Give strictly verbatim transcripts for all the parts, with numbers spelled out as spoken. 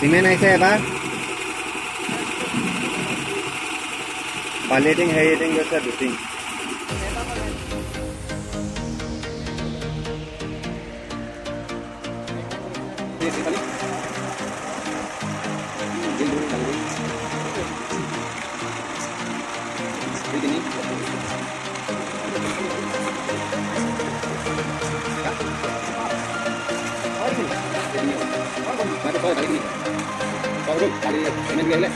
Cement ऐसे है बार पालेटिंग है एटिंग वैसा डूटिंग kali ini dia leh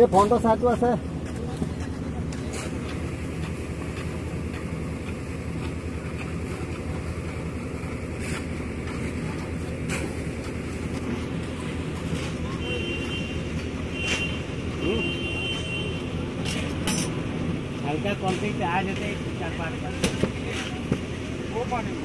ये फोन तो साथ वास है। हल्का कॉन्फ्लिक्ट आ जाते हैं चार पाँच का वो पानी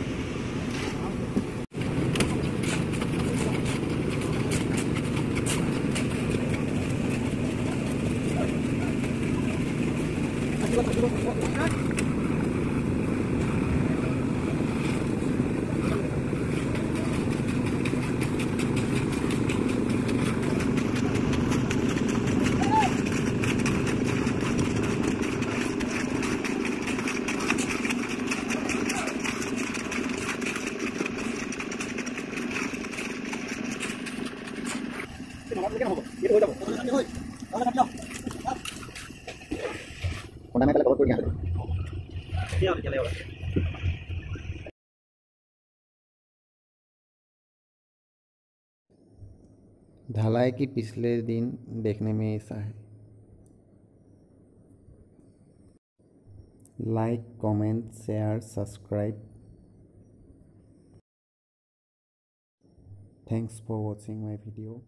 होगा पहले बहुत कुछ ढलाई की पिछले दिन देखने में ऐसा है। Like, comment, share, subscribe. Thanks for watching my video.